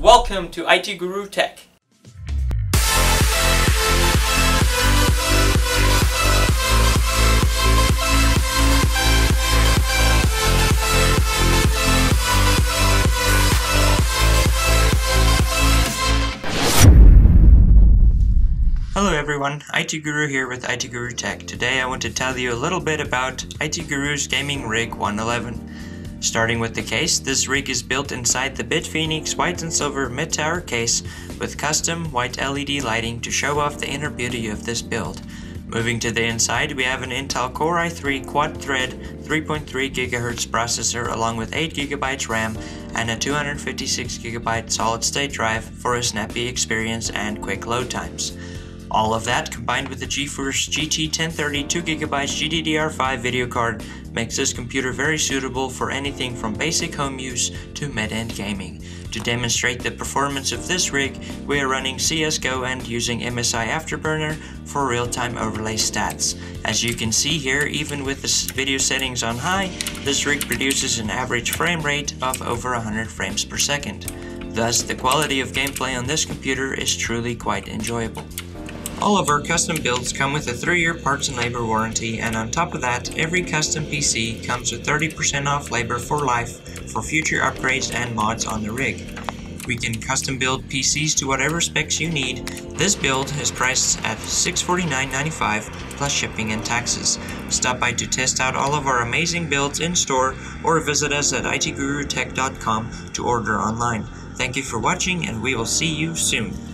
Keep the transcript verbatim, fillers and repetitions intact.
Welcome to I T Guru Tech. Hello everyone, I T Guru here with I T Guru Tech. Today I want to tell you a little bit about I T Guru's Gaming Rig one eleven. Starting with the case, this rig is built inside the BitFenix white and silver mid-tower case with custom white L E D lighting to show off the inner beauty of this build. Moving to the inside, we have an Intel Core i three quad-thread three point three gigahertz processor along with eight gigabyte RAM and a two hundred fifty-six gigabyte solid-state drive for a snappy experience and quick load times. All of that, combined with the GeForce G T ten thirty two gigabyte G D D R five video card, makes this computer very suitable for anything from basic home use to mid-end gaming. To demonstrate the performance of this rig, we are running C S G O and using M S I Afterburner for real-time overlay stats. As you can see here, even with the video settings on high, this rig produces an average frame rate of over one hundred frames per second. Thus, the quality of gameplay on this computer is truly quite enjoyable. All of our custom builds come with a three year parts and labor warranty, and on top of that, every custom P C comes with thirty percent off labor for life for future upgrades and mods on the rig. We can custom build P Cs to whatever specs you need. This build is priced at six hundred forty-nine ninety-five dollars plus shipping and taxes. Stop by to test out all of our amazing builds in store or visit us at it guru tech dot com to order online. Thank you for watching, and we will see you soon.